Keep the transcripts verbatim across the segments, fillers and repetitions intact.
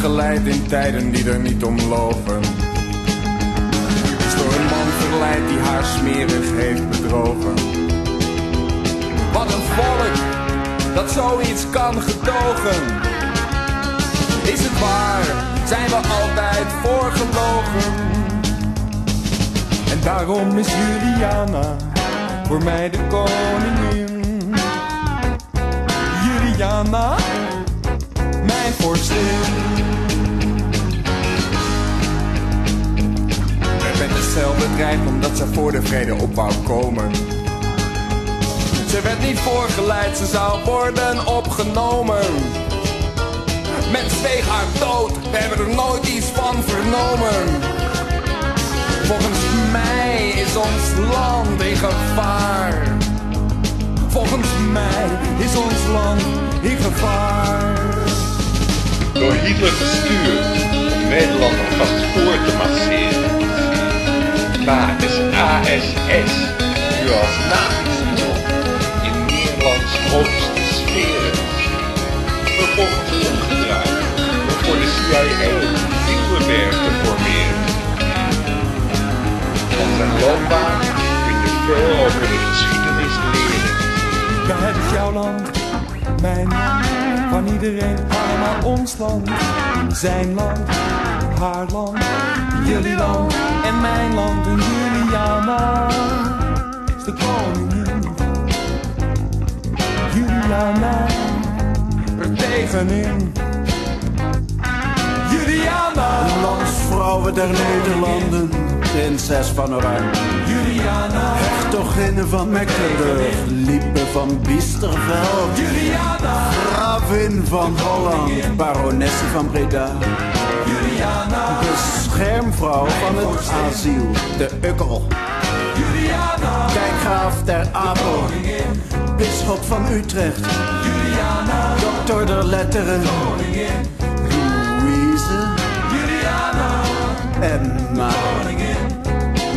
Geleid in tijden die er niet om lopen. Is door een man verleid die haar smerig heeft bedrogen. Wat een volk dat zoiets kan gedogen. Is het waar, zijn we altijd voorgelogen. En daarom is Juliana voor mij de koningin. Juliana, mijn vorstin. Bedrijf omdat ze voor de vrede op wou komen. Ze werd niet voorgeleid, ze zou worden opgenomen. Men zweeg haar dood, we hebben er nooit iets van vernomen. Volgens mij is ons land in gevaar. Volgens mij is ons land in gevaar. Door Hitler gestuurd om Nederland alvast voor te masseren. Maar is A S S nu als nazi's in Nederlands hoogste sferen. Vervolgens omgedraaid om voor de C I A Hitler te formeren. Van zijn loopbaan kun je veel over de geschiedenis leren. Daar heb ik jouw land, mijn, van iedereen, allemaal ons land, zijn land, haar land, jullie land en mijn land. En Juliana is de koningin. Juliana er tegenin. Juliana, landsvrouwen der Nederlanden, prinses van Oranje. Juliana, hertoginnen van Mecklenburg, liepe van Biesterveld. Juliana, gravin van Holland, baronesse van Breda. Juliana, de schermvrouw van het asiel, de Ukkel. Juliana, dijkgraaf ter Apel, bisschop van Utrecht. Juliana, dokter der letteren, Louise. Juliana, Emma,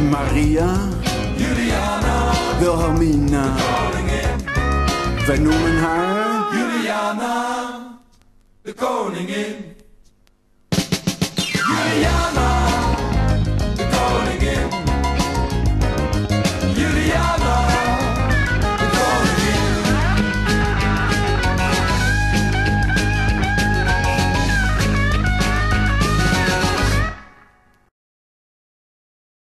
Maria. Juliana, Wilhelmina. Wij noemen haar Juliana, de koningin.